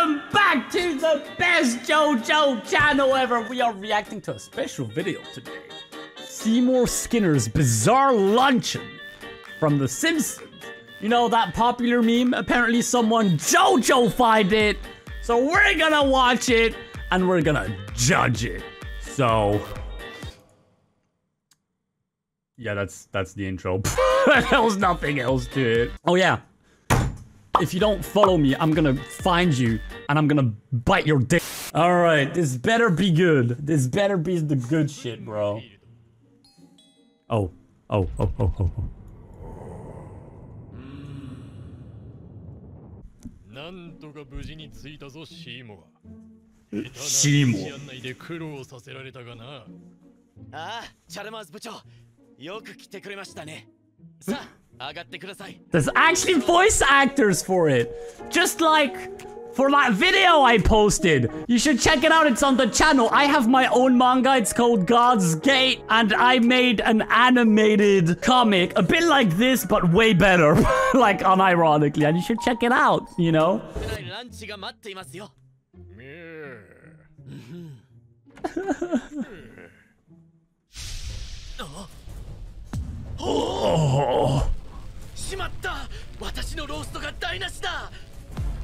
Welcome back to the best JoJo channel ever. We are reacting to a special video today. Seymour Skinner's bizarre luncheon from The Simpsons. You know that popular meme? Apparently someone JoJo-fied it. So we're gonna watch it and we're gonna judge it. So yeah, that's the intro. There's nothing else to it. Oh yeah. If you don't follow me, I'm gonna find you and I'm gonna bite your dick. All right, this better be good. This better be the good shit, bro. Oh. Seymour. There's actually voice actors for it. Just like for that video I posted. You should check it out. It's on the channel. I have my own manga. It's called God's Gate. And I made an animated comic. A bit like this, but way better. Like, unironically. And you should check it out, you know? Oh. しまった。私のローストが台無しだ。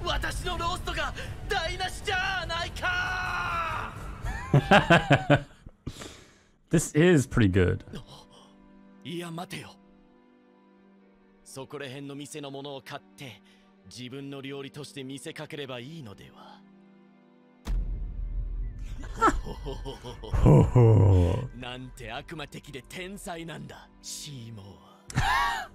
私のローストが台無しじゃないか。 This is pretty good. いや待てよ。そこら辺の店のものを買って自分の料理として見せかければいいのでは。なんて悪魔的で天才なんだ、シーモア。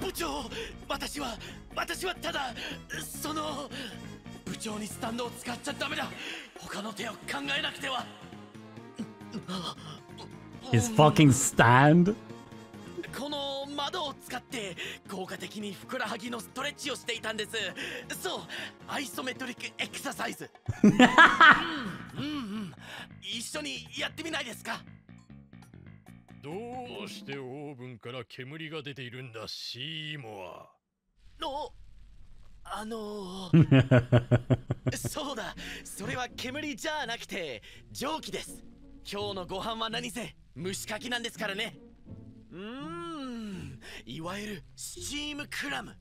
部長、私はただその部長にスタンドを使っちゃダメだ。他の手を考えなくては。His fucking stand。この窓を使って効果的にふくらはぎのストレッチをしていたんです。そう、アイソメトリックエクササイズ。一緒にやってみないですか。どうしてオーブンから煙が出ているんだ、シーモア。の、そうだ、それは煙じゃなくて蒸気です。今日のご飯は何せ蒸しかきなんですからね。いわゆるスチームクラム。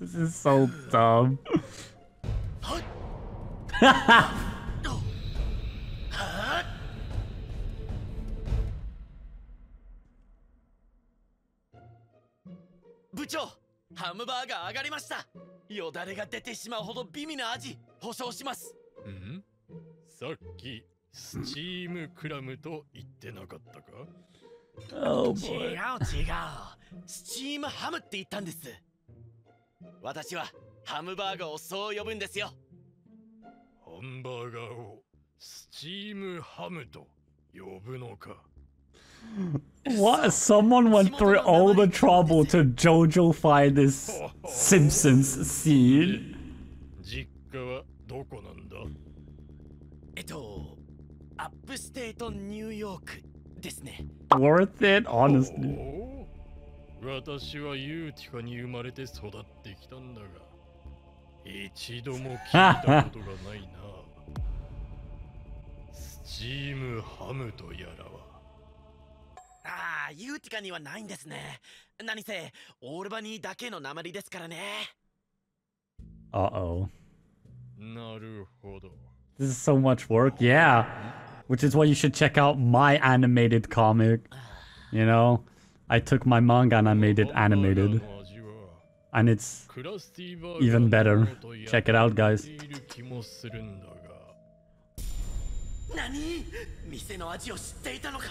This is so dumb. 部長、ハムバーガー上がりました。よだれが出てしまうほど美味な味、保証します。ん？さっきスチームクラムと言ってなかったか？ Oh boy。 違う、スチームハムって言ったんです。私はハムバーガーをそう呼ぶんですよ。ハンバーガーをスチームハムと呼ぶのか。What? Someone went through all the trouble to JoJo-fy this Simpsons scene. 実家はどこなんだ？アップステートニューヨークですね。Worth it, honestly. 私はユーティカに生まれて育ってきたんだが、一度も聞いたことがないな。スチームハムとやらは。ユーティカにはないんですね。何せオールバニーだけの鉛ですからね。なるほど。 This is so much work. Yeah. Which is why you should check out my animated comic. You know, I took my manga and I made it animated. And it's even better. Check it out, guys. 何？店の味を知っていたのか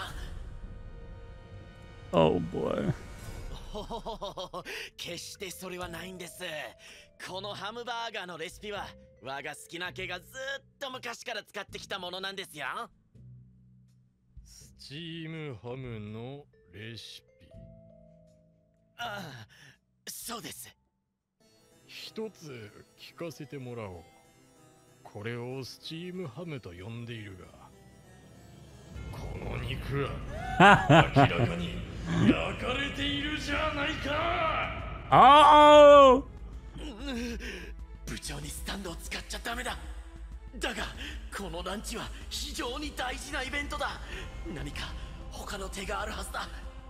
？Oh boy. 決してそれはないんです。このハムバーガーのレシピは我が好きな毛がずっと昔から使ってきたものなんですよ。スチームハムのレシピ。ああ、そうです。一一つ聞かせてもらおう。これをスチームハムと呼んでいるが、この肉は明らかに焼かれているじゃないか。ああ部長にスタンドを使っちゃダメだ。だがこのランチは非常に大事なイベントだ。何か他の手があるはずだ。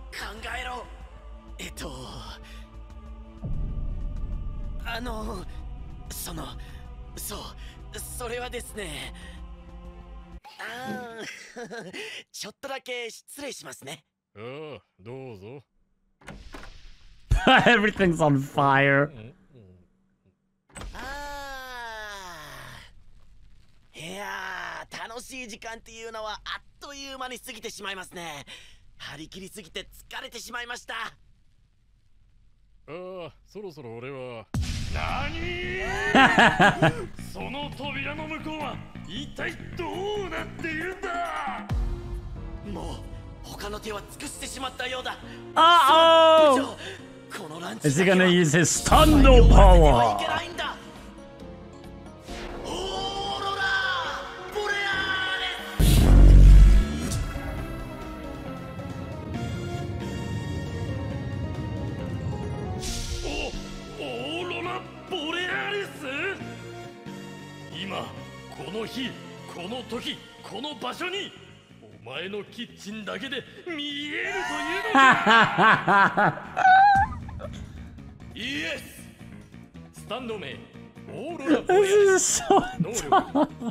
考えろ。それはですね、ちょっとだけ失礼しますね。ああ、どうぞ。Everything's on fire. いやー、楽しい時間っていうのはあっという間に過ぎてしまいますね。張り切りすぎて疲れてしまいました。あ、そろそろ俺は。何その扉の向こうは一体どうなっているんだ。もう他の手は尽くしてしまったようだ。ああ、このランチだけはオーロラボレアーレス。オーロラボレアリス。今この日この時この場所にお前のキッチンだけで見えるというのか。イエス。スタンド名オーロラボレアリス。能力、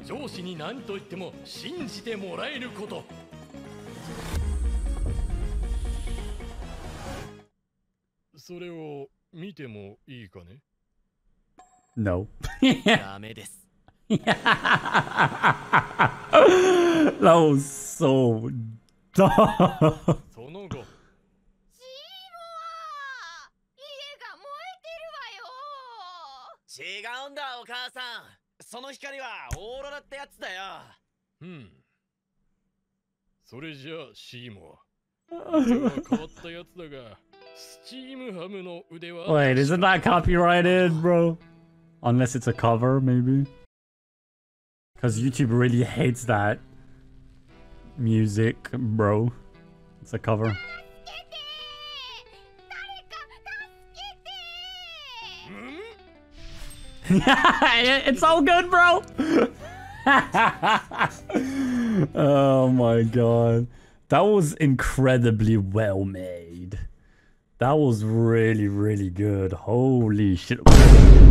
上司に何と言っても信じてもらえること。それを見てもいいかね。 No. ダメです。That was so dumb. その後、違うんだお母さん。その光はオーロラってやつだよ。うん。それじゃあシーモア。変わったやつだが、スチームハムの腕は。Wait, isn't that copyrighted, bro? Unless it's a cover, maybe. Because YouTube really hates that music, bro. It's a cover.It's all good, bro. Oh my god, that was incredibly well made. That was really, really good. Holy shit.